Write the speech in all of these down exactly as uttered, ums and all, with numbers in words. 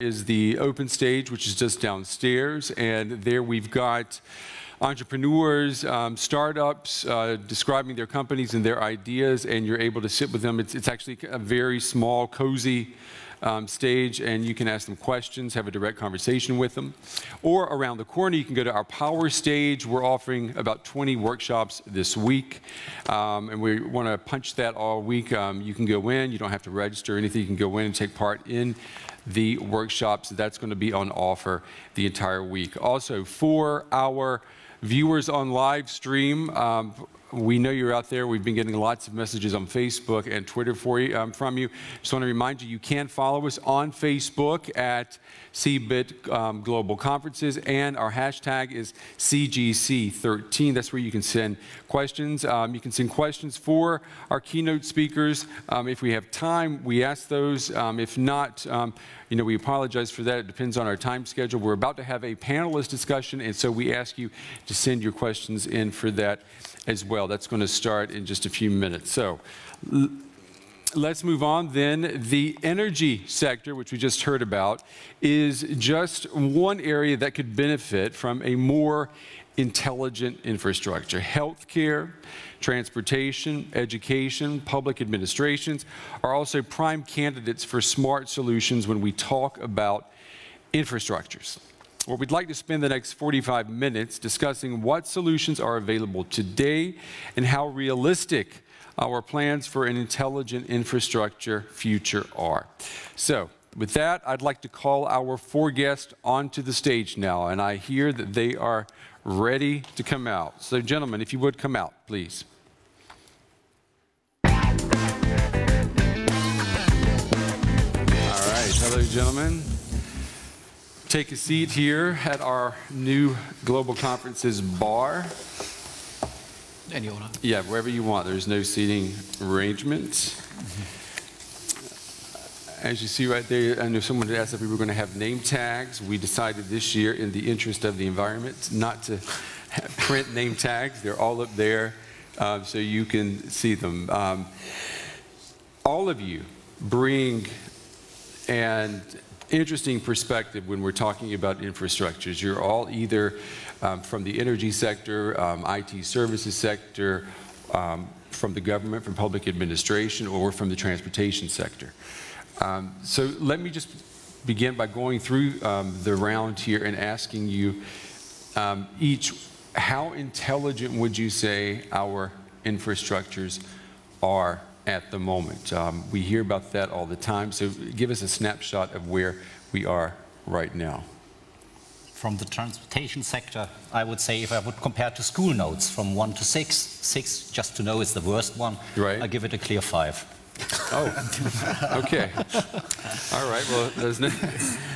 is the open stage, which is just downstairs, and there we've got entrepreneurs, um, startups, uh, describing their companies and their ideas, and you're able to sit with them. It's, it's actually a very small, cozy Um, stage, and you can ask them questions, have a direct conversation with them. Or around the corner, you can go to our power stage. We're offering about twenty workshops this week, um, and we want to punch that all week. Um, you can go in, you don't have to register or anything, you can go in and take part in the workshops. That's going to be on offer the entire week. Also, for our viewers on live stream, um, we know you're out there. We've been getting lots of messages on Facebook and Twitter for you, um, from you. Just want to remind you, you can follow us on Facebook at C B I T um, Global Conferences, and our hashtag is C G C thirteen. That's where you can send questions. Um, you can send questions for our keynote speakers. Um, if we have time, we ask those. Um, if not, um, you know, we apologize for that. It depends on our time schedule. We're about to have a panelist discussion, and so we ask you to send your questions in for that as well. That's going to start in just a few minutes. So let's move on then. The energy sector, which we just heard about, is just one area that could benefit from a more intelligent infrastructure. Healthcare, transportation, education, public administrations are also prime candidates for smart solutions when we talk about infrastructures. Well, we'd like to spend the next forty-five minutes discussing what solutions are available today and how realistic our plans for an intelligent infrastructure future are. So, with that, I'd like to call our four guests onto the stage now, and I hear that they are ready to come out. So, gentlemen, if you would come out, please. All right, hello, gentlemen. Take a seat here at our new Global Conferences bar. Any order? Yeah, wherever you want. There's no seating arrangement. Mm-hmm. As you see right there, I know someone had asked if we were going to have name tags. We decided this year, in the interest of the environment, not to print name tags. They're all up there, um, so you can see them. Um, all of you bring and interesting perspective when we're talking about infrastructures. You're all either um, from the energy sector, um, I T services sector, um, from the government, from public administration, or from the transportation sector. Um, so let me just begin by going through um, the round here and asking you um, each, how intelligent would you say our infrastructures are at the moment? Um, we hear about that all the time, so give us a snapshot of where we are right now. From the transportation sector, I would say, if I would compare to school notes from one to six, six, just to know, is the worst one, right. I give it a clear five. Oh, okay. All right, well, there's no,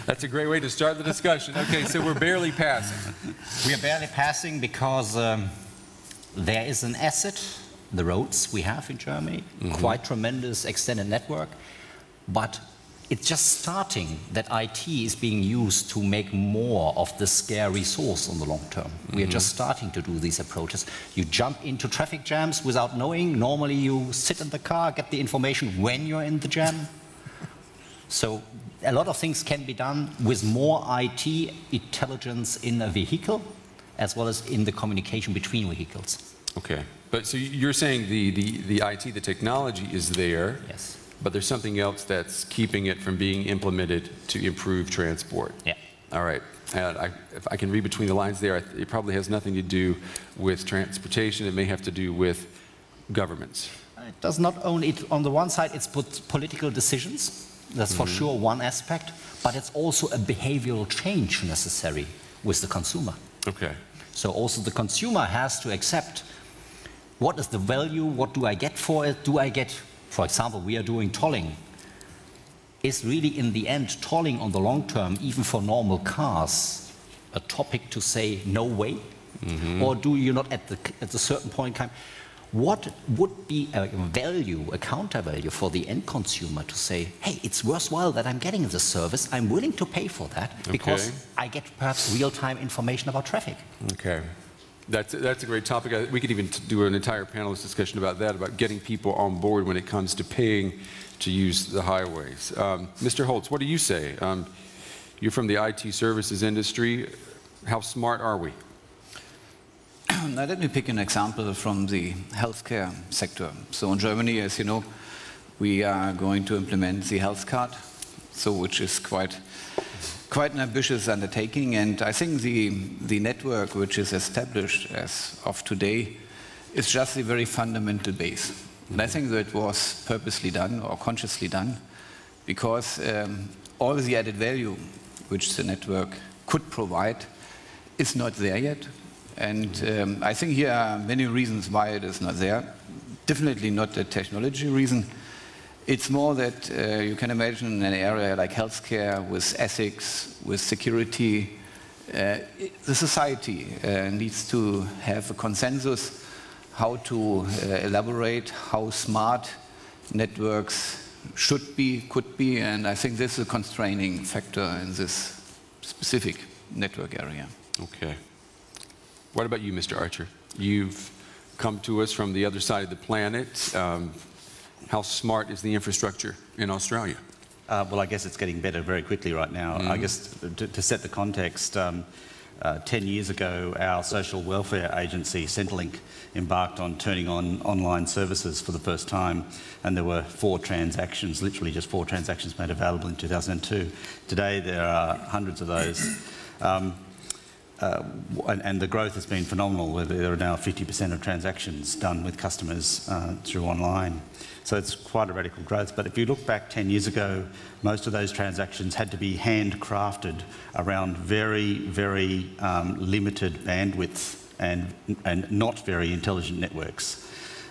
that's a great way to start the discussion. Okay, so we're barely passing. We are barely passing because um, there is an asset, the roads we have in Germany, mm-hmm. quite tremendous extended network, but it's just starting that I T is being used to make more of the scarce resource on the long term. Mm-hmm. We are just starting to do these approaches. You jump into traffic jams without knowing. Normally you sit in the car, get the information when you're in the jam. So a lot of things can be done with more I T intelligence in a vehicle, as well as in the communication between vehicles. Okay. But so you're saying the, the, the I T, the technology is there, yes. but there's something else that's keeping it from being implemented to improve transport. Yeah. All right. And I, if I can read between the lines there, it probably has nothing to do with transportation. It may have to do with governments. It does not only, it, on the one side, it's political decisions. That's mm-hmm. for sure one aspect. But it's also a behavioral change necessary with the consumer. Okay. So also the consumer has to accept what is the value, what do I get for it, do I get, for example, we are doing tolling. Is really in the end tolling on the long term, even for normal cars, a topic to say no way? Mm-hmm. Or do you not at the at a certain point in time? What would be a value, a counter value for the end consumer to say, hey, it's worthwhile that I'm getting this service, I'm willing to pay for that, okay. because I get perhaps real-time information about traffic. Okay. That's, that's a great topic. We could even do an entire panelist discussion about that, about getting people on board when it comes to paying to use the highways. Um, Mister Holz, what do you say? Um, You're from the I T services industry. How smart are we? Now, let me pick an example from the healthcare sector. So in Germany, as you know, we are going to implement the health card, so which is quite, quite an ambitious undertaking. And I think the, the network which is established as of today is just the very fundamental base. And I think that was purposely done or consciously done because um, all the added value which the network could provide is not there yet. And um, I think here are many reasons why it is not there. Definitely not a technology reason. It's more that uh, you can imagine in an area like healthcare, with ethics, with security, uh, it, the society uh, needs to have a consensus how to uh, elaborate how smart networks should be, could be, and I think this is a constraining factor in this specific network area. Okay. What about you, Mister Archer? You've come to us from the other side of the planet. Um, how smart is the infrastructure in Australia? Uh, well, I guess it's getting better very quickly right now. Mm. I guess to, to set the context, um, uh, ten years ago, our social welfare agency, Centrelink, embarked on turning on online services for the first time, and there were four transactions, literally just four transactions made available in two thousand two. Today, there are hundreds of those. Um, Uh, and, and the growth has been phenomenal. There are now fifty percent of transactions done with customers uh, through online. So it's quite a radical growth. But if you look back ten years ago, most of those transactions had to be handcrafted around very, very um, limited bandwidth and, and not very intelligent networks.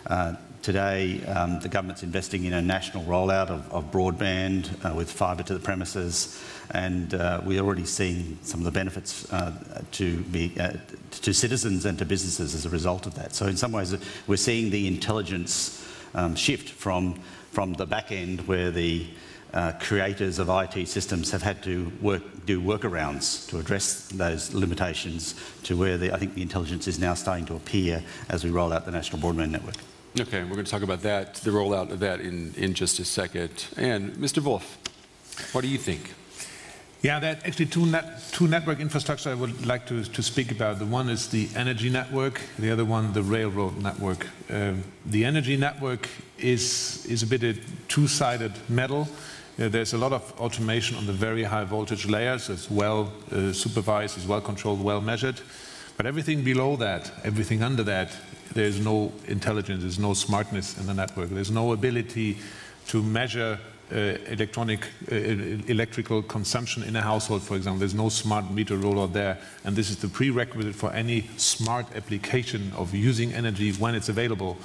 Uh, today, um, the government's investing in a national rollout of, of broadband uh, with fibre to the premises. And uh, we're already seeing some of the benefits uh, to, be, uh, to citizens and to businesses as a result of that. So in some ways, we're seeing the intelligence um, shift from, from the back end, where the uh, creators of I T systems have had to work, do workarounds to address those limitations, to where the, I think the intelligence is now starting to appear as we roll out the national broadband network. Okay, we're going to talk about that, the rollout of that in, in just a second. And Mister Wulf, what do you think? Yeah, there are actually two, net, two network infrastructure I would like to, to speak about. The one is the energy network, the other one, the railroad network. Um, the energy network is, is a bit a two-sided medal. Uh, there's a lot of automation on the very high voltage layers. It's well uh, supervised, it's well controlled, well measured. But everything below that, everything under that, there's no intelligence, there's no smartness in the network. There's no ability to measure Uh, electronic, uh, electrical consumption in a household, for example. There's no smart meter rollout there, and this is the prerequisite for any smart application of using energy when it's available.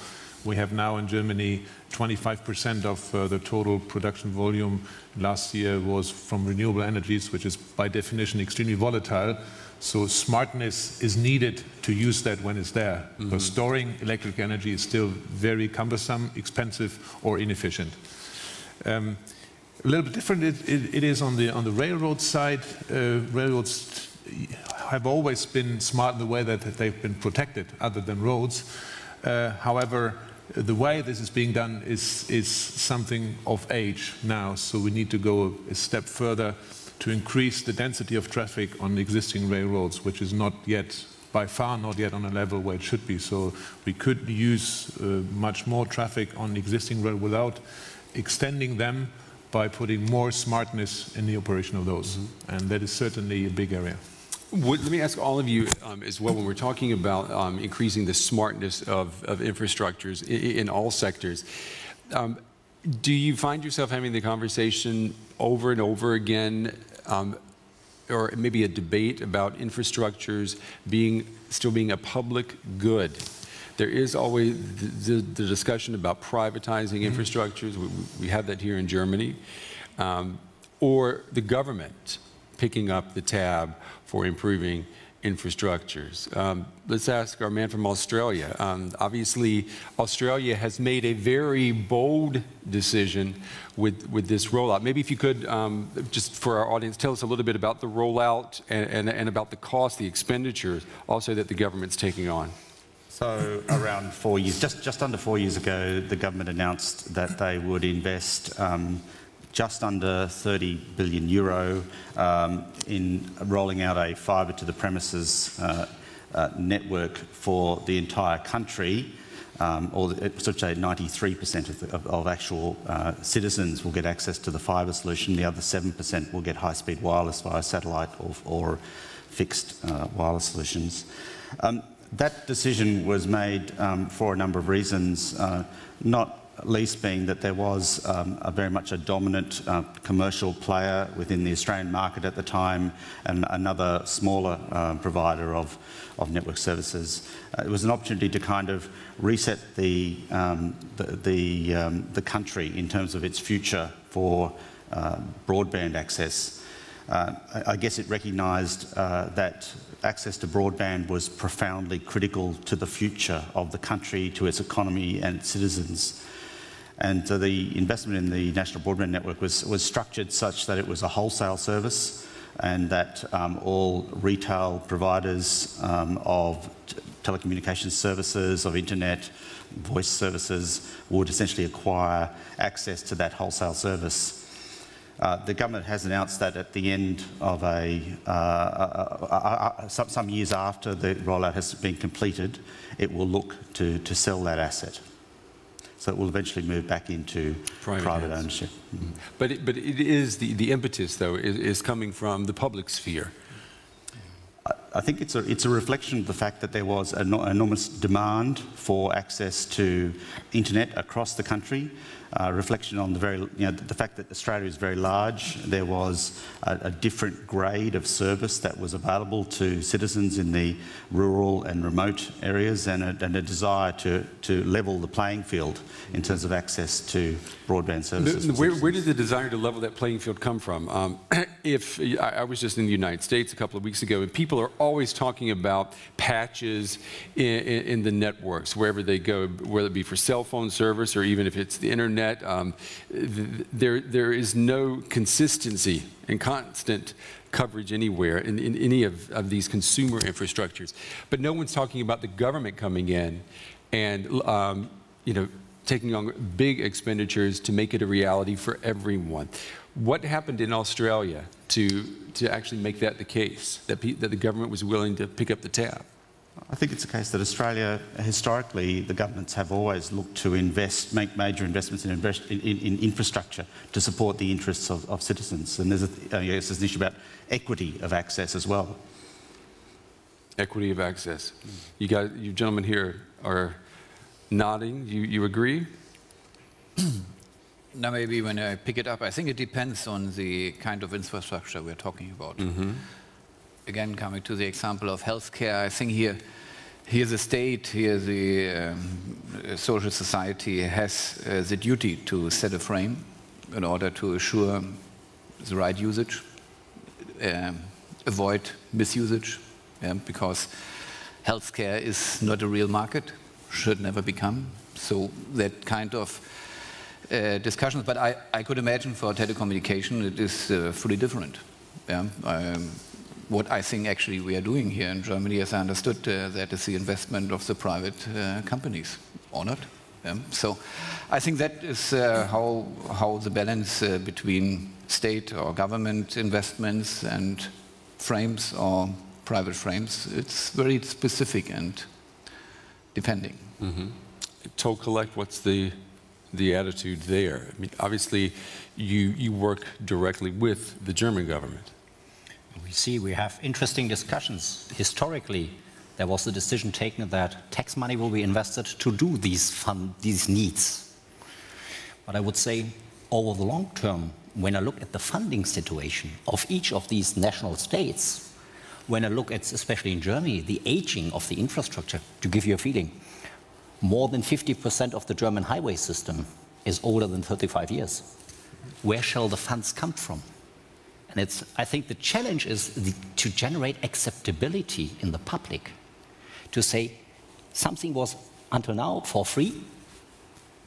We have now in Germany twenty-five percent of uh, the total production volume last year was from renewable energies, which is by definition extremely volatile. So smartness is needed to use that when it's there. Mm-hmm. But storing electric energy is still very cumbersome, expensive, or inefficient. Um, a little bit different it, it, it is on the, on the railroad side. Uh, railroads have always been smart in the way that, that they've been protected, other than roads. Uh, however, the way this is being done is, is something of age now, so we need to go a step further to increase the density of traffic on existing railroads, which is not yet, by far not yet on a level where it should be. So we could use uh, much more traffic on existing railroads without extending them by putting more smartness in the operation of those. Mm-hmm. And that is certainly a big area. Would, let me ask all of you um, as well, when we're talking about um, increasing the smartness of, of infrastructures in, in all sectors, um, do you find yourself having the conversation over and over again, um, or maybe a debate about infrastructures being still being a public good? There is always the, the discussion about privatizing infrastructures. We, we have that here in Germany. Um, or the government picking up the tab for improving infrastructures. Um, let's ask our man from Australia. Um, obviously, Australia has made a very bold decision with, with this rollout. Maybe if you could, um, just for our audience, tell us a little bit about the rollout and, and, and about the cost, the expenditures, also that the government's taking on. So around four years, just, just under four years ago, the government announced that they would invest um, just under thirty billion euro um, in rolling out a fibre to the premises uh, uh, network for the entire country. Um, or such a ninety-three percent of, of, of actual uh, citizens will get access to the fibre solution. The other seven percent will get high-speed wireless via satellite or, or fixed uh, wireless solutions. Um, that decision was made um, for a number of reasons, uh, not least being that there was um, a very much a dominant uh, commercial player within the Australian market at the time, and another smaller uh, provider of, of network services. Uh, it was an opportunity to kind of reset the, um, the, the, um, the country in terms of its future for uh, broadband access. Uh, I, I guess it recognised uh, that access to broadband was profoundly critical to the future of the country, to its economy and its citizens. And so the investment in the National Broadband Network was, was structured such that it was a wholesale service, and that um, all retail providers um, of telecommunications services, of internet, voice services, would essentially acquire access to that wholesale service. Uh, the government has announced that at the end of a, uh, a, a, a, a some, some years after the rollout has been completed, it will look to, to sell that asset. So it will eventually move back into private, private ownership. Mm-hmm. But it, but it is the, the impetus, though, is, is coming from the public sphere. I, I think it's a, it's a reflection of the fact that there was an enormous demand for access to internet across the country. Uh, reflection on the very, you know, the fact that Australia is very large. There was a, a different grade of service that was available to citizens in the rural and remote areas, and a, and a desire to, to level the playing field in terms of access to broadband services. The, where, where did the desire to level that playing field come from? Um, if I, I was just in the United States a couple of weeks ago, and people are always talking about patches in, in, in the networks, wherever they go, whether it be for cell phone service or even if it's the internet. Um, th there, there is no consistency and constant coverage anywhere in, in any of, of these consumer infrastructures. But no one's talking about the government coming in and, um, you know, taking on big expenditures to make it a reality for everyone. What happened in Australia to, to actually make that the case, that, pe that the government was willing to pick up the tab? I think it's a case that Australia, historically, the governments have always looked to invest, make major investments in, invest, in, in infrastructure to support the interests of, of citizens. And there's, a, I guess there's an issue about equity of access as well. Equity of access. You guys, you gentlemen here are nodding. You, you agree? Now, maybe when I pick it up, I think it depends on the kind of infrastructure we're talking about. Mm-hmm. Again, coming to the example of healthcare, I think here, here the state, here the um, social society has uh, the duty to set a frame in order to assure the right usage, uh, avoid misusage, yeah, because healthcare is not a real market, should never become. So that kind of uh, discussions, but I, I could imagine for telecommunication it is uh, fully different. Yeah? Um, What I think actually we are doing here in Germany, as I understood, uh, that is the investment of the private uh, companies, or not. Um, so I think that is uh, how, how the balance uh, between state or government investments and frames or private frames, it's very specific and depending. Mm-hmm. Toll Collect, what's the, the attitude there? I mean, obviously, you, you work directly with the German government. We see, we have interesting discussions. Historically, there was the decision taken that tax money will be invested to do these fund, these needs. But I would say, over the long term, when I look at the funding situation of each of these national states, when I look at, especially in Germany, the aging of the infrastructure, to give you a feeling, more than fifty percent of the German highway system is older than thirty-five years. Where shall the funds come from? And it's, I think the challenge is the, to generate acceptability in the public, to say something was until now for free.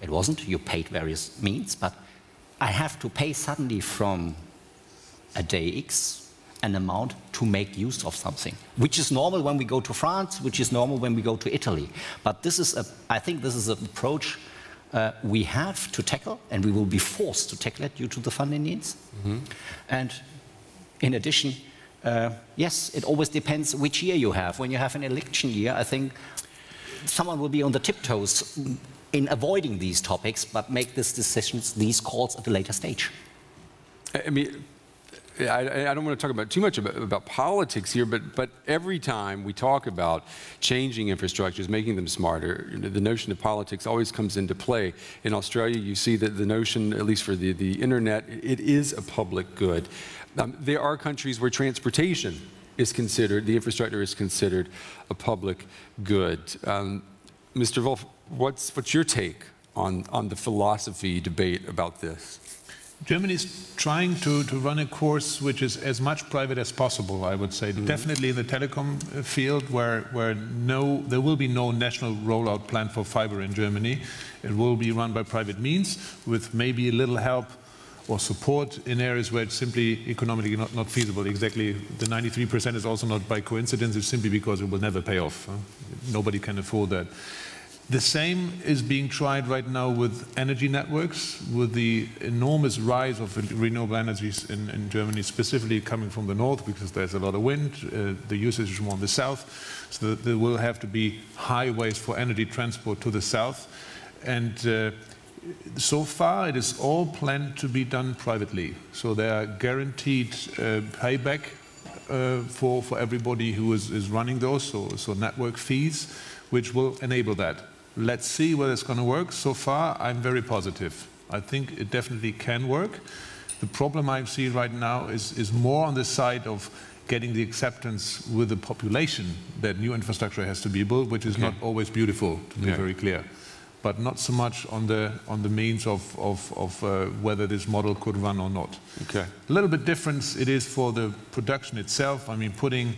It wasn't, you paid various means, but I have to pay suddenly from a day X an amount to make use of something, which is normal when we go to France, which is normal when we go to Italy. But this is a, I think this is an approach uh, we have to tackle, and we will be forced to tackle it due to the funding needs. Mm-hmm. And in addition, uh, yes, it always depends which year you have. When you have an election year, I think someone will be on the tiptoes in avoiding these topics, but make these decisions, these calls at a later stage. I mean, I, I don't want to talk about too much about, about politics here, but, but every time we talk about changing infrastructures, making them smarter, the notion of politics always comes into play. In Australia, you see that the notion, at least for the, the internet, it is a public good. Um, there are countries where transportation is considered, the infrastructure is considered a public good. Um, Mister Wulf, what's, what's your take on, on the philosophy debate about this? Germany is trying to, to run a course which is as much private as possible, I would say. Mm-hmm. Definitely in the telecom field, where, where no, there will be no national rollout plan for fiber in Germany. It will be run by private means, with maybe a little help or support in areas where it's simply economically not, not feasible. Exactly, the ninety-three percent is also not by coincidence, it's simply because it will never pay off. Huh? Nobody can afford that. The same is being tried right now with energy networks, with the enormous rise of renewable energies in, in Germany, specifically coming from the north, because there's a lot of wind, uh, the usage is more in the south, so there will have to be highways for energy transport to the south. And uh, so far it is all planned to be done privately. So there are guaranteed uh, payback uh, for, for everybody who is, is running those, so, so network fees, which will enable that. Let's see whether it's going to work. So far, I'm very positive. I think it definitely can work. The problem I see right now is, is more on the side of getting the acceptance with the population that new infrastructure has to be built, which is okay. Not always beautiful, to be yeah. very clear. But not so much on the, on the means of, of, of uh, whether this model could run or not. Okay. A little bit different it is for the production itself. I mean, putting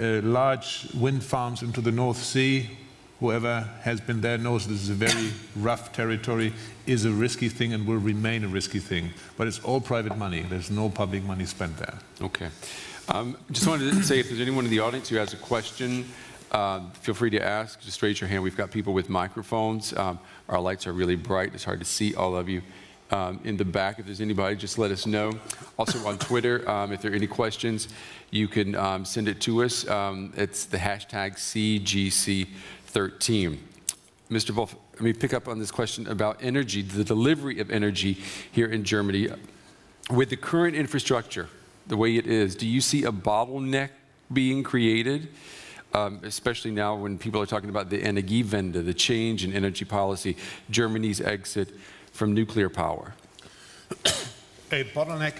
uh, large wind farms into the North Sea, whoever has been there knows this is a very rough territory, is a risky thing and will remain a risky thing. But it's all private money. There's no public money spent there. Okay. Um, just wanted to say, if there's anyone in the audience who has a question, uh, feel free to ask. Just raise your hand. We've got people with microphones. Um, our lights are really bright. It's hard to see all of you. Um, in the back, if there's anybody, just let us know. Also on Twitter, um, if there are any questions, you can um, send it to us. Um, it's the hashtag C G C thirteen. Mister Wulf, let me pick up on this question about energy, the delivery of energy here in Germany. With the current infrastructure, the way it is, do you see a bottleneck being created? Um, especially now when people are talking about the Energiewende, the change in energy policy, Germany's exit from nuclear power? A bottleneck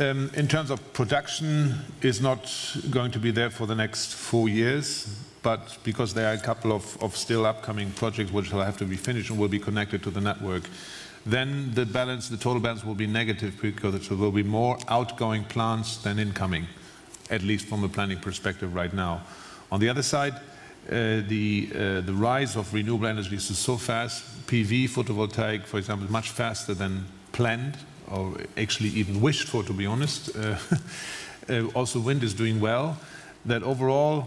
um, in terms of production is not going to be there for the next four years, but because there are a couple of, of still upcoming projects which will have to be finished and will be connected to the network. Then the balance, the total balance will be negative because there will be more outgoing plants than incoming, at least from a planning perspective right now. On the other side, Uh, the, uh, the rise of renewable energies is so fast. P V, photovoltaic, for example, is much faster than planned, or actually even wished for, to be honest. Uh, uh, also, wind is doing well. That overall,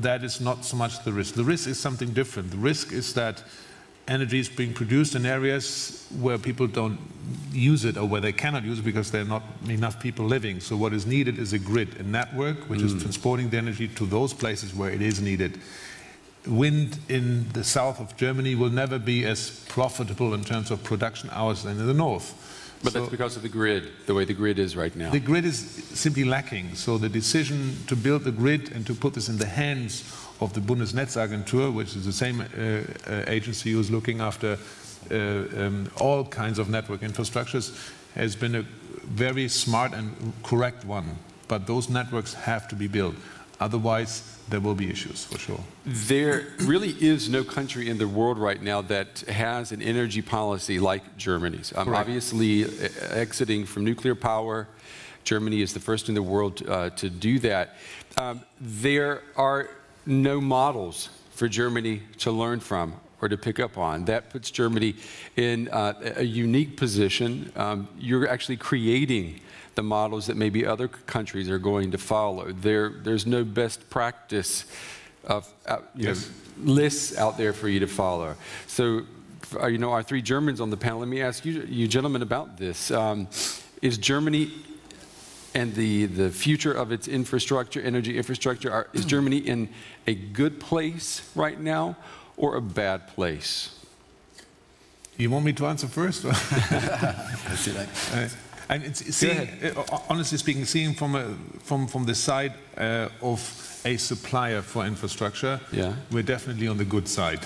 that is not so much the risk. The risk is something different. The risk is that energy is being produced in areas where people don't use it, or where they cannot use it because there are not enough people living. So what is needed is a grid, a network, which mm. is transporting the energy to those places where it is needed. Wind in the south of Germany will never be as profitable in terms of production hours than in the north. But so that's because of the grid, the way the grid is right now. The grid is simply lacking. So the decision to build the grid and to put this in the hands of the Bundesnetzagentur, which is the same uh, uh, agency who's looking after uh, um, all kinds of network infrastructures, has been a very smart and correct one. But those networks have to be built. Otherwise, there will be issues, for sure. There really is no country in the world right now that has an energy policy like Germany's. Um, obviously, exiting from nuclear power, Germany is the first in the world uh, to do that. Um, there are no models for Germany to learn from or to pick up on. That puts Germany in uh, a unique position. Um, you're actually creating the models that maybe other countries are going to follow. There, there's no best practice of, uh, you yes. know, lists out there for you to follow. So uh, you know, our three Germans on the panel, let me ask you, you gentlemen about this. Um, is Germany and the, the future of its infrastructure, energy infrastructure, are, is Germany in a good place right now or a bad place? You want me to answer first? uh, and it's seeing, uh, honestly speaking, seeing from, a, from, from the side uh, of a supplier for infrastructure, yeah. we're definitely on the good side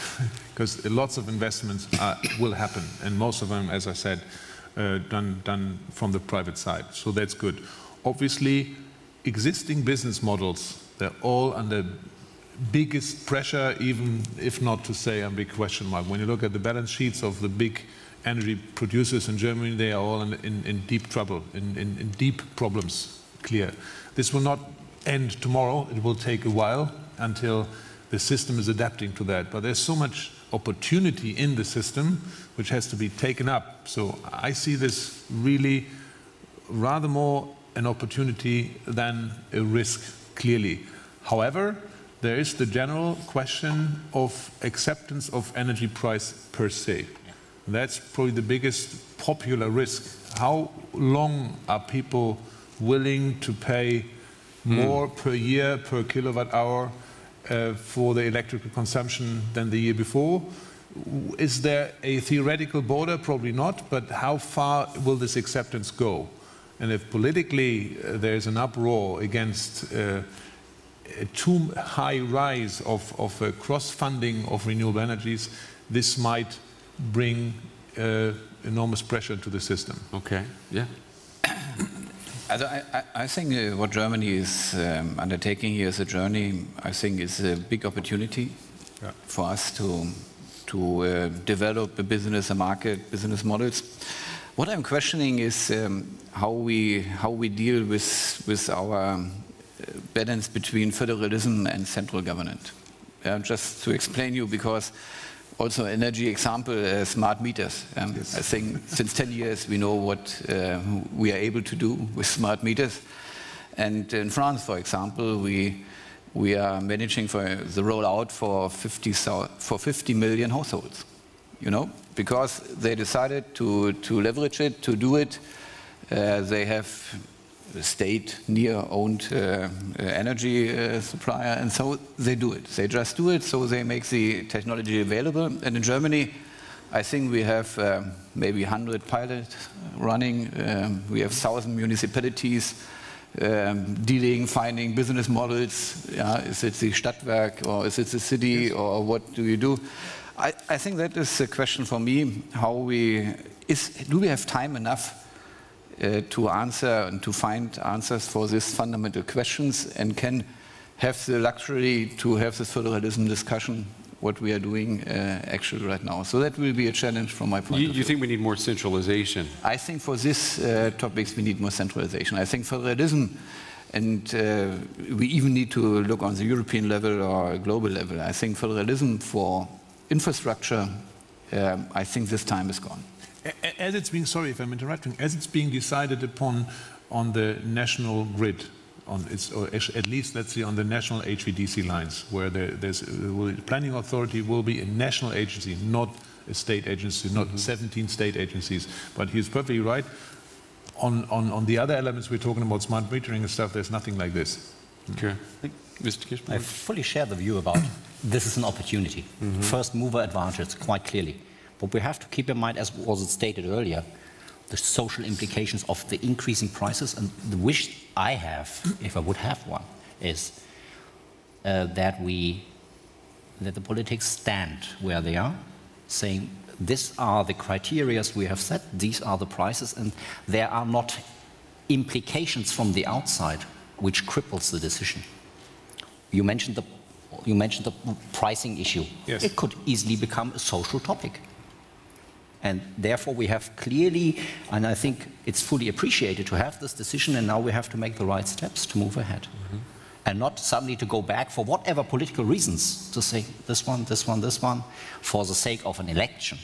because lots of investments are, will happen, and most of them, as I said, uh, done, done from the private side. So that's good. Obviously, existing business models, they're all under biggest pressure, even if not to say a big question mark. When you look at the balance sheets of the big energy producers in Germany, they are all in, in, in deep trouble, in, in, in deep problems, clear. This will not end tomorrow. It will take a while until the system is adapting to that. But there's so much opportunity in the system which has to be taken up. So I see this really rather more an opportunity than a risk, clearly. However, there is the general question of acceptance of energy price per se. That's probably the biggest popular risk. How long are people willing to pay more mm. per year, per kilowatt hour uh, for their electrical consumption than the year before? Is there a theoretical border? Probably not, but how far will this acceptance go? And if politically uh, there's an uproar against uh, a too high rise of, of uh, cross-funding of renewable energies, this might bring uh, enormous pressure to the system. Okay, yeah. I, I, I think uh, what Germany is um, undertaking here as a journey, I think is a big opportunity yeah. for us to, to uh, develop a business, a market, business models. What I'm questioning is um, how, we, how we deal with, with our um, balance between federalism and central government. Uh, just to explain you, because also energy example, uh, smart meters. Um, yes. I think since ten years we know what uh, we are able to do with smart meters. And in France, for example, we, we are managing for the rollout for fifty million households, you know, because they decided to, to leverage it, to do it. Uh, they have state near-owned uh, energy uh, supplier, and so they do it. They just do it, so they make the technology available. And in Germany, I think we have uh, maybe one hundred pilots running. Um, we have one thousand municipalities um, dealing, finding business models. Yeah, is it the Stadtwerk, or is it the city, yes. or what do you do? I, I think that is a question for me, how we, is, do we have time enough Uh, to answer and to find answers for these fundamental questions, and can have the luxury to have this federalism discussion, what we are doing uh, actually right now. So that will be a challenge from my point you, of view. You think we need more centralization? I think for these uh, topics we need more centralization. I think federalism, and uh, we even need to look on the European level or global level. I think federalism for infrastructure, um, I think this time is gone. As it's being, sorry if I'm interrupting, as it's being decided upon on the national grid, on its, or at least let's say on the national H V D C lines, where the there's, the planning authority will be a national agency, not a state agency, not mm-hmm. seventeen state agencies. But he's perfectly right. On, on, on the other elements we're talking about, smart metering and stuff, there's nothing like this. Okay. Mister Kirchmann? I fully share the view about this is an opportunity. Mm-hmm. First mover advantage, quite clearly. But we have to keep in mind, as was stated earlier, the social implications of the increasing prices. And the wish I have, if I would have one, is uh, that we, that the politics stand where they are, saying these are the criteria we have set, these are the prices, and there are not implications from the outside which cripples the decision. You mentioned the, you mentioned the pricing issue. Yes. It could easily become a social topic. And therefore, we have clearly, and I think it's fully appreciated to have this decision, and now we have to make the right steps to move ahead. Mm-hmm. And not suddenly to go back for whatever political reasons, to say this one, this one, this one, for the sake of an election.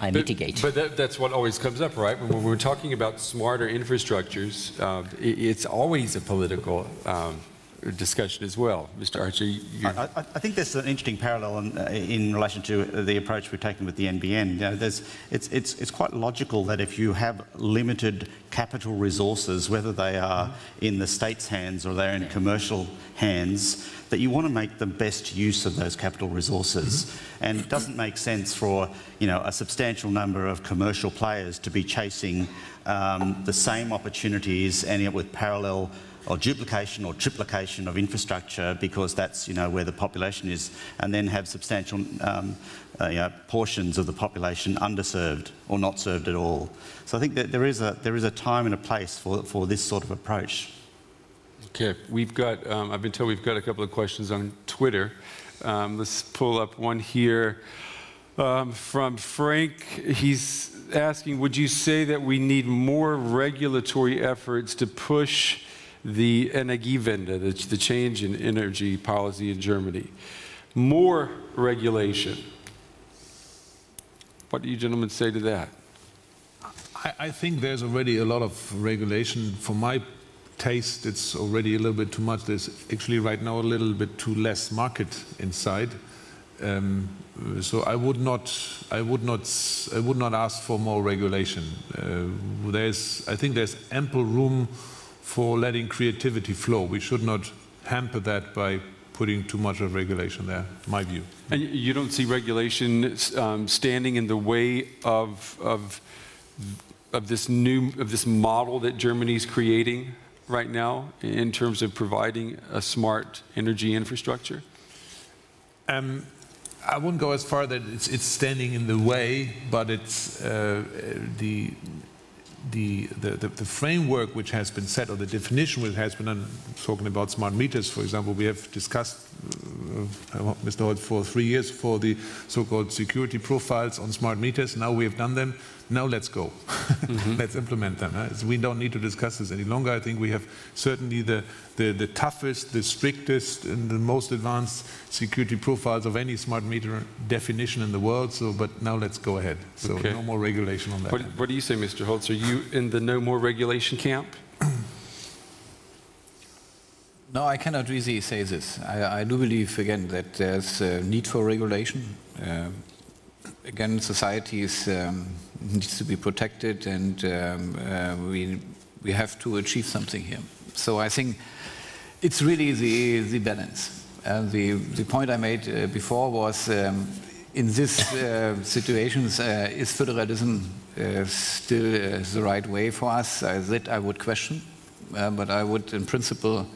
I but, mitigate. But that, that's what always comes up, right? When we're talking about smarter infrastructures, uh, it, it's always a political um, discussion as well. Mister Archer, you... I, I, I think there's an interesting parallel in, uh, in relation to the approach we've taken with the N B N. You know, there's, it's, it's, it's quite logical that if you have limited capital resources, whether they are in the state's hands or they're in commercial hands, that you want to make the best use of those capital resources. Mm-hmm. And it doesn't make sense for, you know, a substantial number of commercial players to be chasing um, the same opportunities, ending up with parallel or duplication or triplication of infrastructure, because that's, you know, where the population is, and then have substantial um, uh, you know, portions of the population underserved or not served at all. So I think that there is a, there is a time and a place for, for this sort of approach. Okay, we've got, um, I've been told we've got a couple of questions on Twitter. Um, let's pull up one here um, from Frank. He's asking, would you say that we need more regulatory efforts to push the Energiewende, the, the change in energy policy in Germany? More regulation. What do you gentlemen say to that? I, I think there's already a lot of regulation. For my taste, it's already a little bit too much. There's actually right now a little bit too less market inside. Um, so I would not, I would not, I would not ask for more regulation. Uh, there's, I think there's ample room for letting creativity flow. We should not hamper that by putting too much of regulation there, my view. And you don't see regulation um, standing in the way of, of, of this new, of this model that Germany's creating right now in terms of providing a smart energy infrastructure? Um, I wouldn't go as far that it's, it's standing in the way, but it's uh, the, the, the, the framework which has been set, or the definition which has been, I'm talking about smart meters, for example. We have discussed, uh, Mister Holz, for three years for the so-called security profiles on smart meters. Now we have done them. Now let's go. Mm-hmm. Let's implement them. Huh? So we don't need to discuss this any longer. I think we have certainly the, the, the toughest, the strictest, and the most advanced security profiles of any smart meter definition in the world. So, but now let's go ahead. So okay. No more regulation on that. What, what do you say, Mister Holz? Are you in the no more regulation camp? No, I cannot really say this. I, I do believe, again, that there's a need for regulation. Uh, Again, society is, um, needs to be protected, and um, uh, we we have to achieve something here. So I think it's really the the balance. And the the point I made uh, before was um, in this uh, situations uh, is federalism uh, still uh, the right way for us? Uh, that I would question, uh, but I would in principle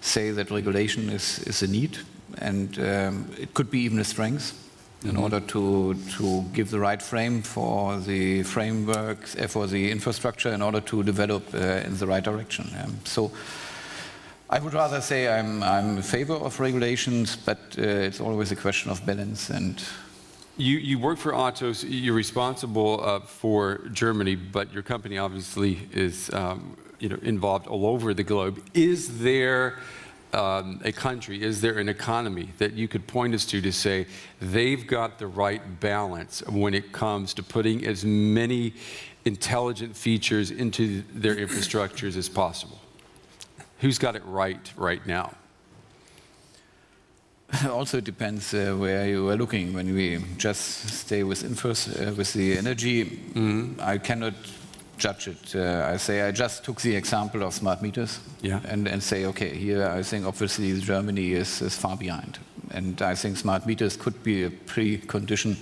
say that regulation is is a need, and um, it could be even a strength. In order to to give the right frame for the framework, for the infrastructure, in order to develop uh, in the right direction. Um, so, I would rather say I'm I'm in favor of regulations, but uh, it's always a question of balance. And you you work for Autos, you're responsible uh, for Germany, but your company obviously is um, you know involved all over the globe. Is there Um, a country, is there an economy that you could point us to to say they've got the right balance when it comes to putting as many intelligent features into their infrastructures as possible? Who's got it right right now? Also, it depends uh, where you are looking. When we just stay with infras, uh, with the energy, mm-hmm. I cannot judge it. Uh, I say I just took the example of smart meters, yeah. and, and say, okay, here I think obviously Germany is, is far behind. And I think smart meters could be a precondition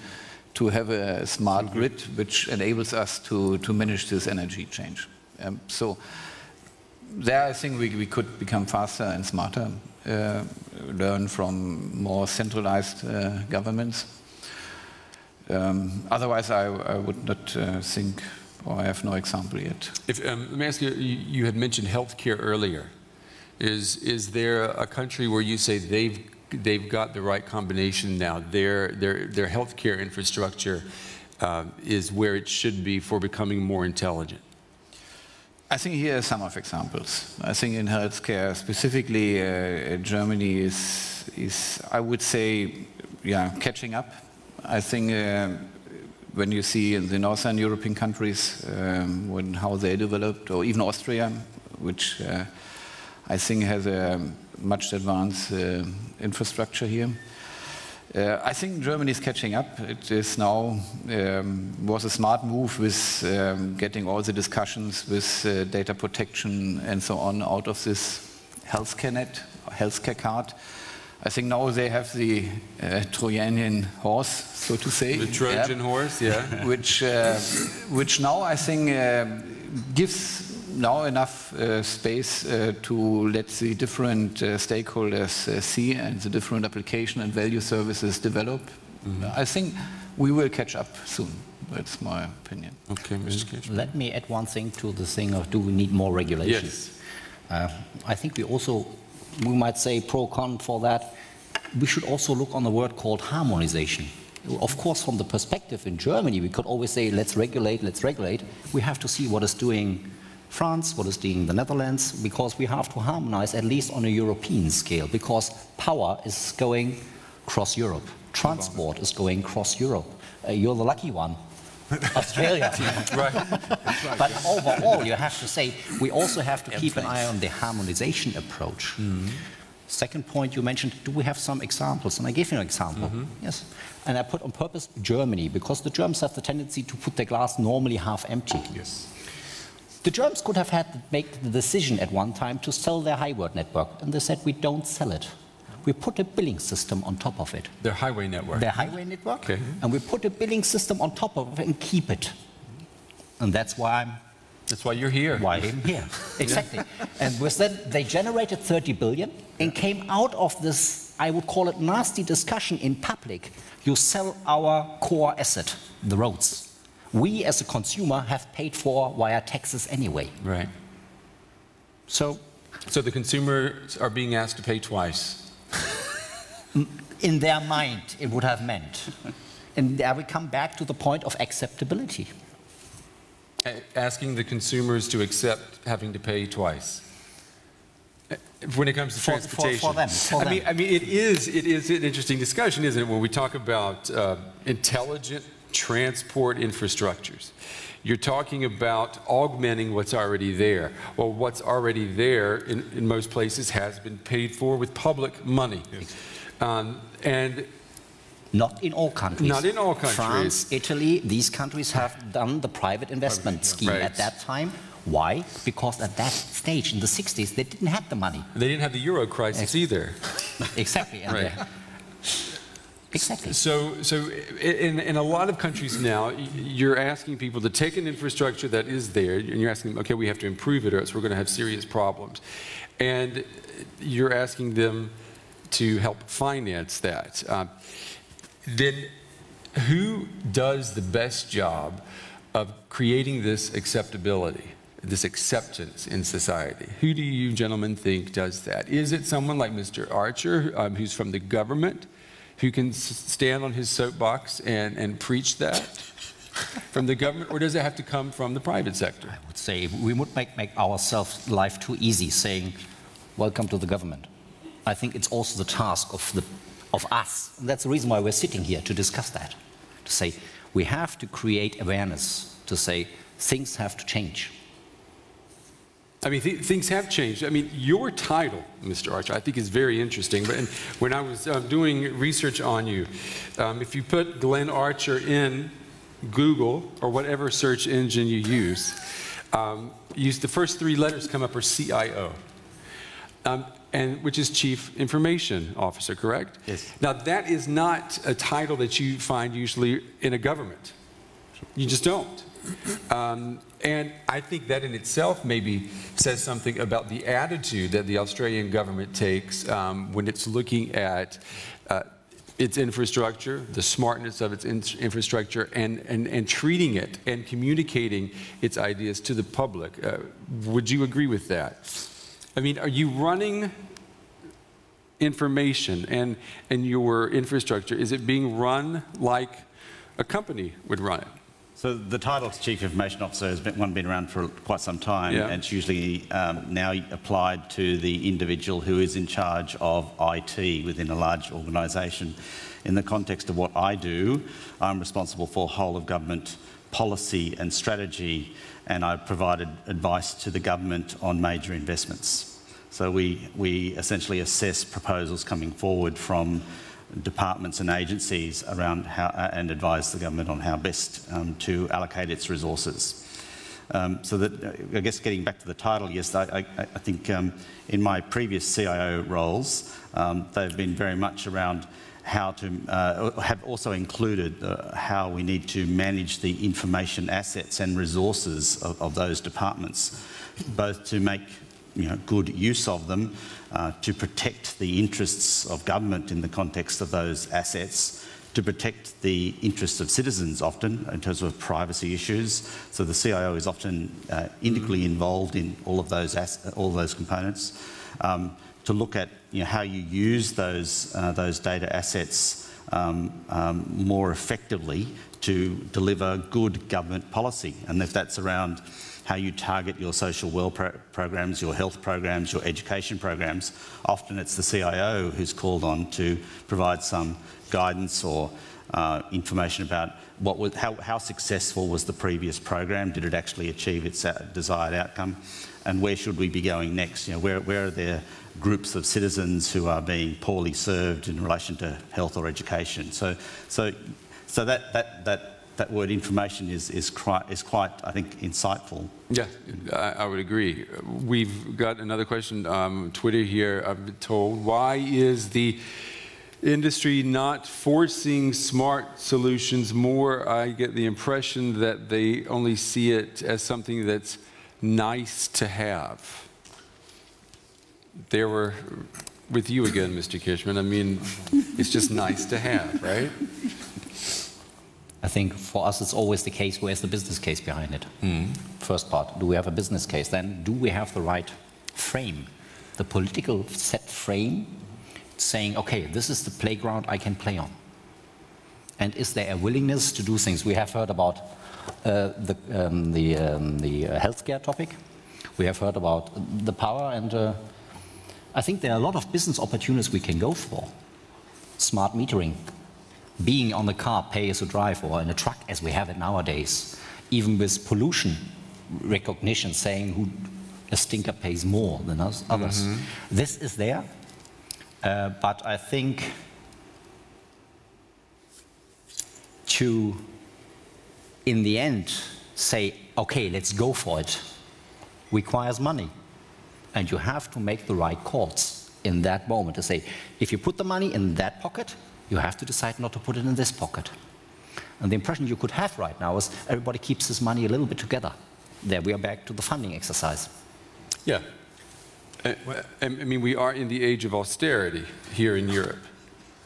to have a smart mm-hmm. grid which enables us to, to manage this energy change. Um, so there I think we, we could become faster and smarter, uh, learn from more centralized uh, governments. Um, otherwise I, I would not uh, think Well, I have no example yet. If, um, let me ask you, you, you had mentioned healthcare earlier. Is, is there a country where you say they've, they've got the right combination now? Their, their, their healthcare infrastructure uh, is where it should be for becoming more intelligent? I think here are some of examples. I think in healthcare specifically, uh, Germany is, is, I would say, yeah, catching up. I think uh, when you see in the northern European countries um, when, how they developed, or even Austria, which uh, I think, has a much advanced uh, infrastructure here. Uh, I think Germany is catching up. It is now um, was a smart move with um, getting all the discussions with uh, data protection and so on out of this healthcare net, healthcare card. I think now they have the uh, Trojan horse, so to say. The Trojan yeah. horse, yeah. which, uh, which now I think uh, gives now enough uh, space uh, to let the different uh, stakeholders uh, see and the different application and value services develop. Mm-hmm. I think we will catch up soon. That's my opinion. Okay, Mister Kirchmann. Let me add one thing to the thing of do we need more regulations? Yes. Uh, I think we also, we might say pro con for that. We should also look on the word called harmonization. Of course, from the perspective in Germany, we could always say, let's regulate, let's regulate. We have to see what is doing France, what is doing the Netherlands, because we have to harmonize at least on a European scale, because power is going across Europe. Transport is going across Europe. Uh, you're the lucky one. Australia. Right. Right. But overall, you have to say, we also have to keep an eye on the harmonization approach. Mm-hmm. Second point you mentioned, do we have some examples? And I gave you an example. Mm-hmm. Yes. And I put on purpose Germany, because the Germans have the tendency to put their glass normally half empty. Yes. The Germans could have had to make the decision at one time to sell their highway network, and they said, we don't sell it. We put a billing system on top of it. Their highway network. Their highway network, okay. And we put a billing system on top of it and keep it. And that's why I'm... That's why you're here. Why I'm here, exactly. And with that, they generated thirty billion and yeah. came out of this, I would call it nasty discussion in public. You sell our core asset, the roads. We, as a consumer, have paid for via taxes anyway. Right. So, so the consumers are being asked to pay twice. In their mind, it would have meant. And there we come back to the point of acceptability. A- asking the consumers to accept having to pay twice. When it comes to for, transportation, for, for them, for I them. mean, I mean, it is it is an interesting discussion, isn't it? When we talk about uh, intelligent transport infrastructures. You're talking about augmenting what's already there. Well, what's already there in, in most places has been paid for with public money. Yes. Um, and not in all countries. Not in all countries. France, Italy, these countries have done the private investment scheme right. at that time. Why? Because at that stage, in the sixties, they didn't have the money. They didn't have the euro crisis Ex either. Exactly. And right. Exactly. So, so in, in a lot of countries now, you're asking people to take an infrastructure that is there, and you're asking them, okay, we have to improve it or else we're going to have serious problems. And you're asking them to help finance that. Um, then who does the best job of creating this acceptability, this acceptance in society? Who do you gentlemen think does that? Is it someone like Mister Archer, um, who's from the government, who can stand on his soapbox and, and preach that from the government, or does it have to come from the private sector? I would say we would make, make ourselves life too easy saying, welcome to the government. I think it's also the task of, the, of us. And that's the reason why we're sitting here, to discuss that, to say we have to create awareness, to say things have to change. I mean, th things have changed. I mean, your title, Mister Archer, I think is very interesting. But and when I was uh, doing research on you, um, if you put Glenn Archer in Google or whatever search engine you use, um, use the first three letters come up are C I O, um, and which is Chief Information Officer, correct? Yes. Now that is not a title that you find usually in a government. You just don't. Um, and I think that in itself maybe says something about the attitude that the Australian government takes um, when it's looking at uh, its infrastructure, the smartness of its in infrastructure, and, and, and treating it and communicating its ideas to the public. Uh, would you agree with that? I mean, are you running information and, and your infrastructure? Is it being run like a company would run it? So the title Chief Information Officer has been, one been around for quite some time, yeah. and it's usually um, now applied to the individual who is in charge of I T within a large organisation. In the context of what I do, I'm responsible for whole of government policy and strategy, and I provided advice to the government on major investments. So we, we essentially assess proposals coming forward from departments and agencies around how, and advise the government on how best um, to allocate its resources. Um, so that, I guess getting back to the title, yes, I, I, I think um, in my previous C I O roles, um, they've been very much around how to, uh, have also included uh, how we need to manage the information assets and resources of, of those departments, both to make you know, good use of them, uh, to protect the interests of government in the context of those assets, to protect the interests of citizens often in terms of privacy issues. So the C I O is often uh, integrally involved in all of those, all those components, um, to look at you know, how you use those, uh, those data assets um, um, more effectively to deliver good government policy. And if that's around how you target your social well pro programs, your health programs, your education programs, often it's the C I O who's called on to provide some guidance or uh, information about what was, how, how successful was the previous program, did it actually achieve its desired outcome, and where should we be going next? You know, where, where are there groups of citizens who are being poorly served in relation to health or education? So, so, so that, that, that that word information is, is, quite, is quite, I think, insightful. Yeah, I, I would agree. We've got another question um, Twitter here, I've been told. Why is the industry not forcing smart solutions more? I get the impression that they only see it as something that's nice to have. There were, with you again, Mister Kirchmann, I mean, it's just nice to have, right? I think for us it's always the case, where's the business case behind it? Mm. First part, do we have a business case? Then do we have the right frame? The political set frame saying, okay, this is the playground I can play on. And is there a willingness to do things? We have heard about uh, the, um, the, um, the healthcare topic. We have heard about the power, and uh, I think there are a lot of business opportunities we can go for. Smart metering. Being on the car, pay as you drive, or in a truck as we have it nowadays, even with pollution recognition saying who a stinker pays more than us, others. Mm-hmm. This is there, uh, but I think to, in the end, say, okay, let's go for it, requires money. And you have to make the right calls in that moment to say, if you put the money in that pocket, you have to decide not to put it in this pocket. And the impression you could have right now is everybody keeps this money a little bit together. There we are back to the funding exercise. Yeah. I, I mean, we are in the age of austerity here in Europe,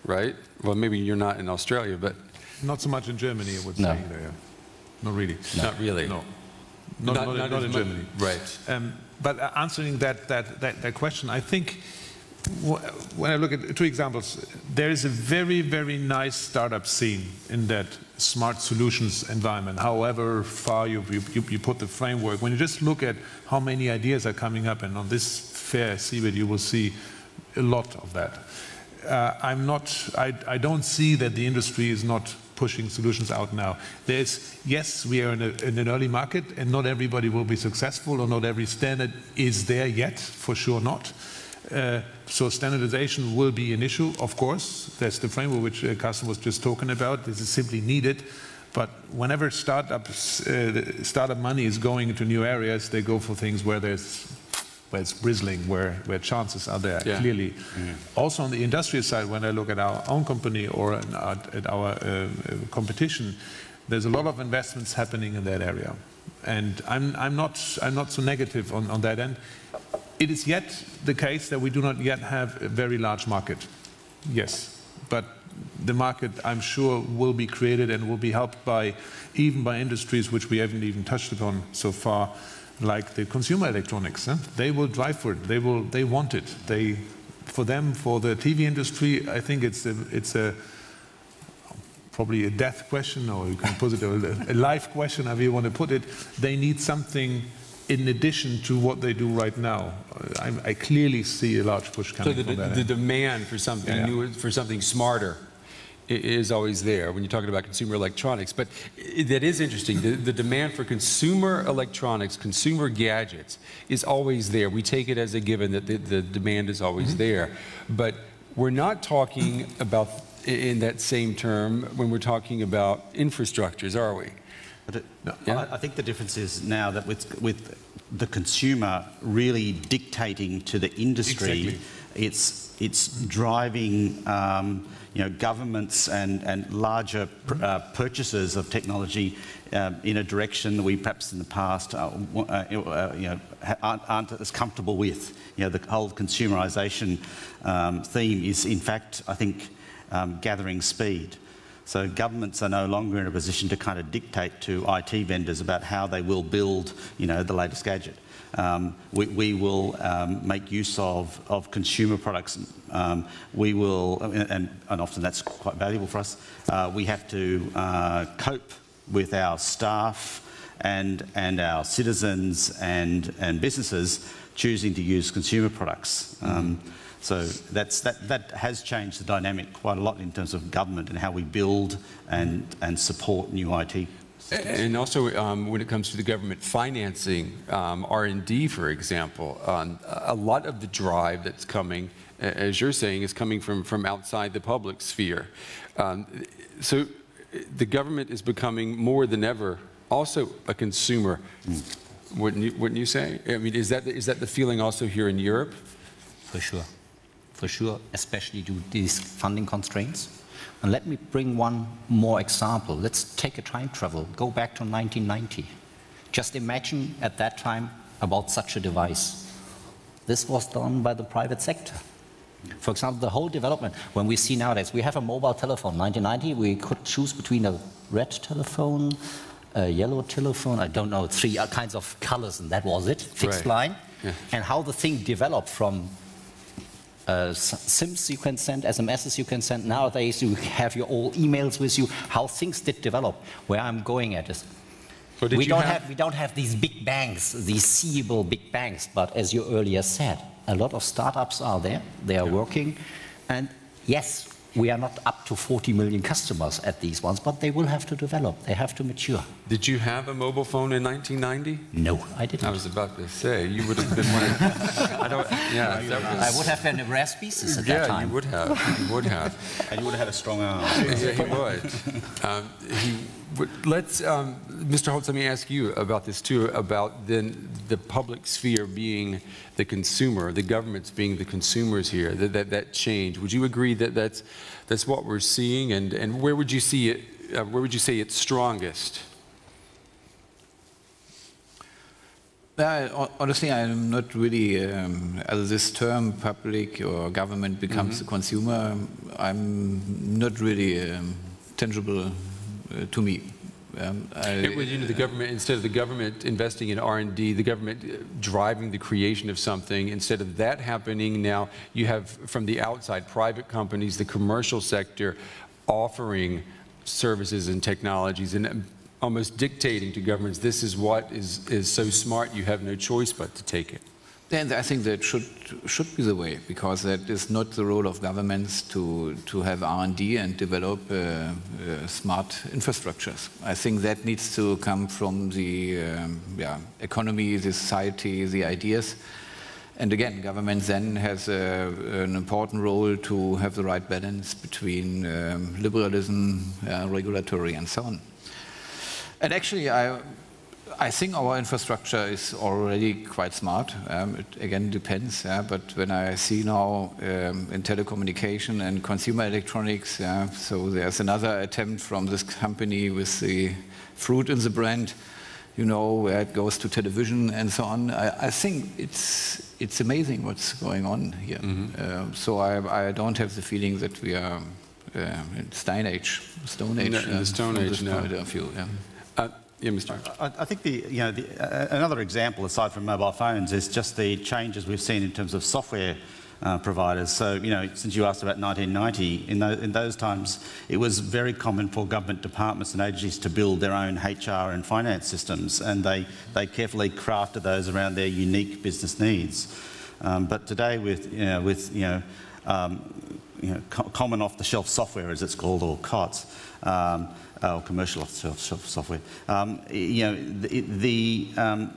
right? Well, maybe you're not in Australia, but... Not so much in Germany, I would no. say. Either, yeah. Not really. No. Not really. No. Not, not, not, not, not in Germany. Right. Um, but answering that, that, that, that question, I think... When I look at two examples, there is a very, very nice startup scene in that smart solutions environment, however far you, you, you put the framework. When you just look at how many ideas are coming up, and on this fair C B I T you will see a lot of that. Uh, I'm not, I, I don't see that the industry is not pushing solutions out now. There's, yes, we are in, a, in an early market, and not everybody will be successful, or not every standard is there yet, for sure not. Uh, so standardization will be an issue, of course. That's the framework which uh, Carsten was just talking about. This is simply needed. But whenever startups, uh, startup money is going into new areas, they go for things where there's, where it's bristling, where, where chances are there, yeah. clearly. Mm-hmm. Also on the industrial side, when I look at our own company or at our uh, competition, there's a lot of investments happening in that area. And I'm, I'm, not, I'm not so negative on, on that end. It is yet the case that we do not yet have a very large market, yes, but the market, I'm sure, will be created and will be helped by, even by industries which we haven't even touched upon so far, like the consumer electronics. Huh? They will drive for it, they, will, they want it. They, for them, for the T V industry, I think it's a, it's a probably a death question, or you can put it a, a life question, however you want to put it. They need something in addition to what they do right now. I, I clearly see a large push coming. So the, from that the demand for something yeah, yeah. new, for something smarter, is always there when you're talking about consumer electronics. But that is interesting. The, the demand for consumer electronics, consumer gadgets, is always there. We take it as a given that the, the demand is always mm-hmm. there. But we're not talking about, in that same term, when we're talking about infrastructures, are we? But it, no, yeah? I, I think the difference is now that with, with the consumer really dictating to the industry, exactly. it's, it's driving um, you know, governments and, and larger pr uh, purchases of technology um, in a direction that we perhaps in the past uh, uh, uh, you know, aren't, aren't as comfortable with. You know, the whole consumerisation um, theme is, in fact, I think, um, gathering speed. So governments are no longer in a position to kind of dictate to I T vendors about how they will build, you know, the latest gadget. Um, we, we will um, make use of, of consumer products. Um, we will, and, and often that's quite valuable for us, uh, we have to uh, cope with our staff and, and our citizens and, and businesses choosing to use consumer products. Um, So that's, that, that has changed the dynamic quite a lot in terms of government and how we build and, and support new I T. And also um, when it comes to the government financing, um, R and D, for example, um, a lot of the drive that's coming, as you're saying, is coming from, from outside the public sphere. Um, so the government is becoming more than ever also a consumer. Mm. Wouldn't you, wouldn't you say? I mean, is that, is that the feeling also here in Europe? For sure. For sure, especially due to these funding constraints. And let me bring one more example. Let's take a time travel, go back to nineteen ninety. Just imagine at that time about such a device. This was done by the private sector. For example, the whole development, when we see nowadays, we have a mobile telephone. nineteen ninety, we could choose between a red telephone, a yellow telephone, I don't know, three kinds of colors, and that was it, fixed right. line. Yeah. And how the thing developed from Uh, SIMs you can send, S M Ss you can send. Nowadays you have your old emails with you. How things did develop. Where I'm going at is, so we don't have, have we don't have these big banks, these seeable big banks. But as you earlier said, a lot of startups are there. They are yeah. working, and yes, we are not up to forty million customers at these ones, but they will have to develop. They have to mature. Did you have a mobile phone in nineteen ninety? No, I didn't. I was about to say, you would have been one of... I, don't, yeah, no, that was, I would have been a rare species at yeah, that time. Yeah, you would have. You would have. And you would have had a strong arm. Yeah, he would. Um, he would let's, um, Mister Holz, let me ask you about this too, about then the public sphere being the consumer, the governments being the consumers here, that, that, that change. Would you agree that that's, that's what we're seeing? And, and where would you see it, uh, where would you say it's strongest? Uh, honestly, I'm not really, um, as this term public or government becomes mm-hmm. a consumer, I'm not really um, tangible uh, to me. Um, I, it was, you know, the government, instead of the government investing in R and D, the government driving the creation of something, instead of that happening now, you have from the outside private companies, the commercial sector offering services and technologies and almost dictating to governments, this is what is, is so smart, you have no choice but to take it. And I think that should, should be the way, because that is not the role of governments to, to have R and D and develop uh, uh, smart infrastructures. I think that needs to come from the um, yeah, economy, the society, the ideas. And again, government then has a, an important role to have the right balance between um, liberalism, uh, regulatory, and so on. And actually, I... I think our infrastructure is already quite smart. Um, it again depends, yeah, but when I see now um, in telecommunication and consumer electronics, yeah, so there's another attempt from this company with the fruit in the brand, you know, where it goes to television and so on. I, I think it's, it's amazing what's going on here. Mm-hmm. uh, so I, I don't have the feeling that we are uh, in Stein Age, Stone Age. No, in the Stone um, Age, from this no. point of view, yeah. Uh, Yeah, Mister I, I think the, you know, the, uh, another example aside from mobile phones is just the changes we've seen in terms of software uh, providers. So, you know, since you asked about nineteen ninety, in, the, in those times it was very common for government departments and agencies to build their own H R and finance systems, and they, they carefully crafted those around their unique business needs. Um, but today with, you know, with, you know, um, you know, co common off-the-shelf software, as it's called, or C O T S, um, or commercial off-the-shelf software. Um, you know, the the, um,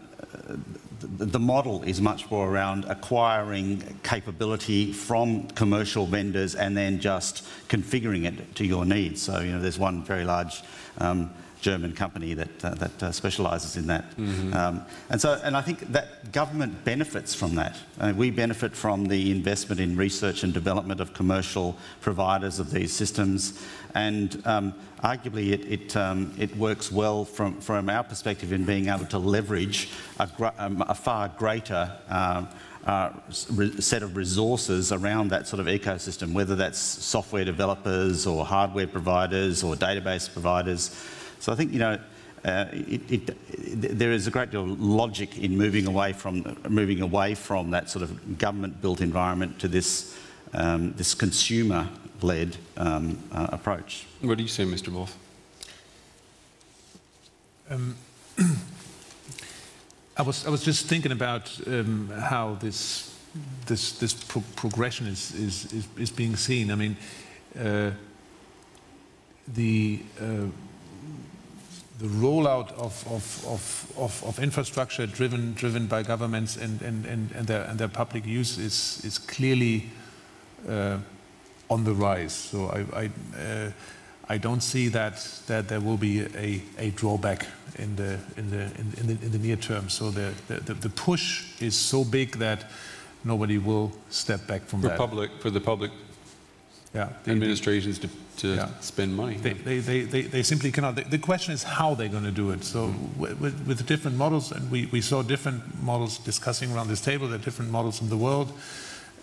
the model is much more around acquiring capability from commercial vendors and then just configuring it to your needs. So, you know, there's one very large Um, German company that, uh, that uh, specialises in that. Mm-hmm. um, and so, and I think that government benefits from that. Uh, we benefit from the investment in research and development of commercial providers of these systems, and um, arguably it, it, um, it works well from, from our perspective in being able to leverage a, gr um, a far greater uh, Uh, set of resources around that sort of ecosystem, whether that's software developers or hardware providers or database providers. So I think, you know, uh, it, it, it, there is a great deal of logic in moving away from moving away from that sort of government-built environment to this um, this consumer-led um, uh, approach. What do you say, Mister Wulf? Um, I was I was just thinking about um, how this this this pro progression is, is is is being seen. I mean, uh, the uh, the rollout of of, of of of infrastructure driven driven by governments and and and, and their and their public use is is clearly uh, on the rise. So I I, uh, I don't see that that there will be a a drawback in the in the in, in the in the near term. So the, the the push is so big that nobody will step back from for that. Public, for the public, yeah, they, administrations they, to, to yeah. spend money. They, yeah. they, they they they simply cannot. The, the question is how they're going to do it. So mm-hmm. with, with different models, and we we saw different models discussing around this table. There are different models in the world,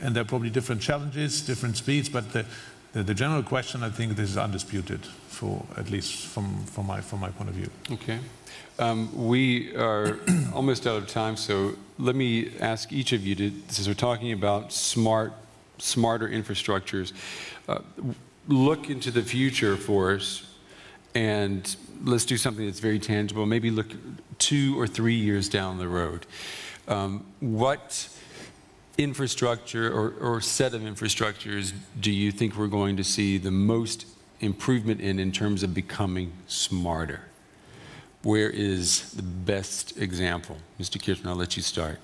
and there are probably different challenges, different speeds. But the The, the general question, I think, this is undisputed, for at least from from my from my point of view. Okay, um, we are almost out of time, so let me ask each of you to, since we're talking about smart, smarter infrastructures, uh, look into the future for us, and let's do something that's very tangible. Maybe look two or three years down the road. Um, what infrastructure or, or set of infrastructures do you think we're going to see the most improvement in in terms of becoming smarter? Where is the best example? Mister Kirchmann, I'll let you start.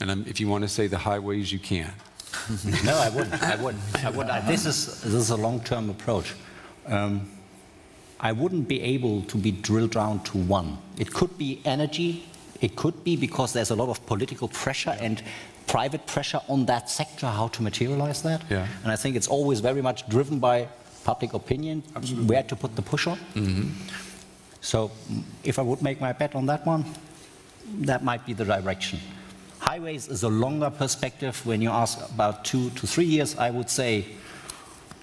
And um, if you want to say the highways, you can. No, I wouldn't. I wouldn't. I wouldn't. I, this, is, this is a long-term approach. Um, I wouldn't be able to be drilled down to one. It could be energy. It could be because there's a lot of political pressure and private pressure on that sector, how to materialize that. Yeah. And I think it's always very much driven by public opinion, absolutely, where to put the push on. Mm-hmm. So if I would make my bet on that one, that might be the direction. Highways is a longer perspective. When you ask about two to three years, I would say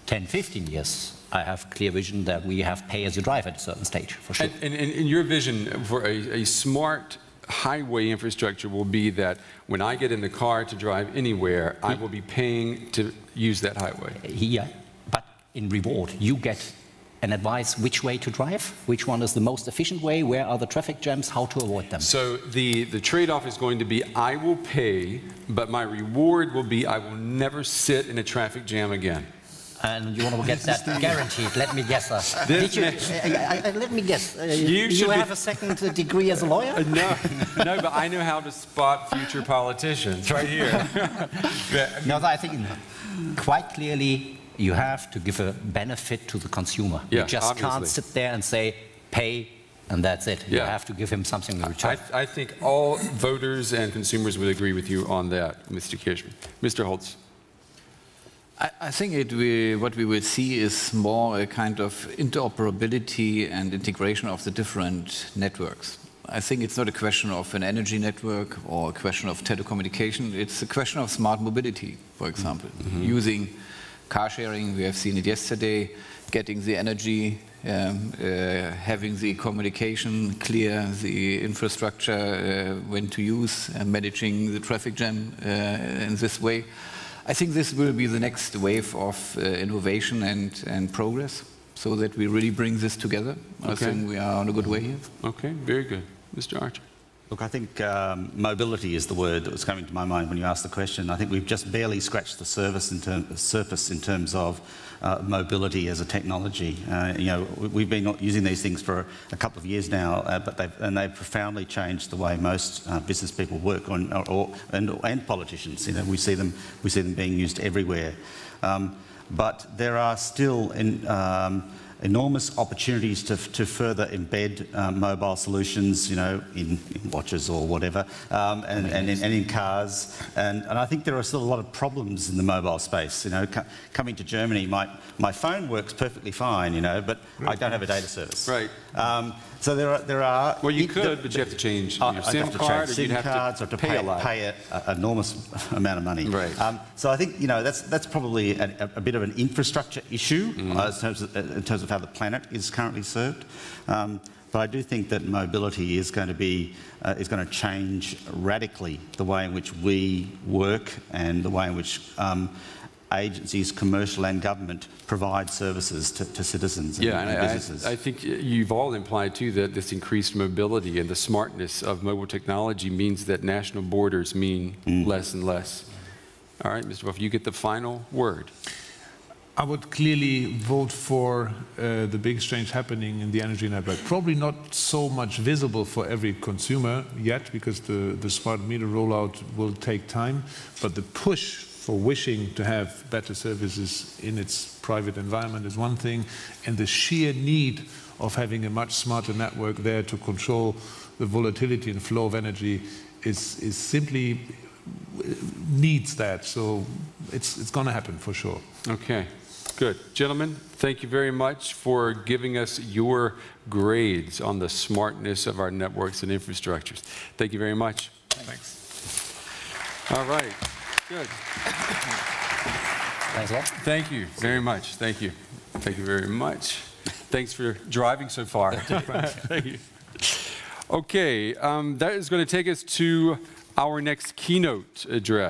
ten, fifteen years. I have clear vision that we have pay-as-you-drive at a certain stage, for sure. And, and, and your vision for a, a smart highway infrastructure will be that when I get in the car to drive anywhere, I will be paying to use that highway. Yeah, but in reward, you get an advice which way to drive, which one is the most efficient way, where are the traffic jams, how to avoid them. So the, the trade-off is going to be I will pay, but my reward will be I will never sit in a traffic jam again. And you want to get that guaranteed? Let me guess. Uh, did you, uh, uh, let me guess. Uh, you do you have a second degree as a lawyer? Uh, no, no. But I know how to spot future politicians right here. But, no, I think quite clearly you have to give a benefit to the consumer. Yeah, you just obviously can't sit there and say pay and that's it. Yeah. You have to give him something in return. I, I think all voters and consumers would agree with you on that, Mister Kirchmann. Mister Holz. I think it will, what we will see is more a kind of interoperability and integration of the different networks. I think it's not a question of an energy network or a question of telecommunication. It's a question of smart mobility, for example. Mm-hmm. Using car sharing, we have seen it yesterday, getting the energy, um, uh, having the communication clear, the infrastructure, uh, when to use, and managing the traffic jam uh, in this way. I think this will be the next wave of uh, innovation and, and progress, so that we really bring this together. Okay. I think we are on a good way here. Okay, very good. Mister Archer. Look, I think um, mobility is the word that was coming to my mind when you asked the question. I think we've just barely scratched the surface in, term, surface in terms of uh, mobility as a technology. Uh, you know, we've been using these things for a couple of years now, uh, but they've, and they've profoundly changed the way most uh, business people work, on, or, or, and, and politicians. You know, we see them, we see them being used everywhere. Um, but there are still in, um, enormous opportunities to, to further embed uh, mobile solutions, you know, in, in watches or whatever, um, and, and, in, and in cars. And, and I think there are still a lot of problems in the mobile space. You know, co coming to Germany, my, my phone works perfectly fine, you know, but right. I don't have a data service. Right. Um, so there are, there are... Well, you could, the, but you have to change uh, your SIM have to card, change or SIM you'd cards have to or to pay, pay, a lot. pay an enormous amount of money. Right. Um, so I think, you know, that's, that's probably a, a bit of an infrastructure issue mm-hmm. uh, in terms of, in terms of how the planet is currently served, um, but I do think that mobility is going to be uh, is going to change radically the way in which we work and the way in which um, agencies, commercial and government, provide services to, to citizens and, yeah, and, and businesses. I, I think you've all implied too that this increased mobility and the smartness of mobile technology means that national borders mean mm. less and less. All right, Mister Wulf, you get the final word. I would clearly vote for uh, the big change happening in the energy network. Probably not so much visible for every consumer yet, because the, the smart meter rollout will take time, but the push for wishing to have better services in its private environment is one thing, and the sheer need of having a much smarter network there to control the volatility and flow of energy is, is simply needs that. So it's, it's going to happen for sure. Okay. Good. Gentlemen, thank you very much for giving us your grades on the smartness of our networks and infrastructures. Thank you very much. Thanks. All right. Good. Thanks a lot. Thank you very much. Thank you. Thank you very much. Thanks for driving so far. Thank you. Okay. Um, that is going to take us to our next keynote address.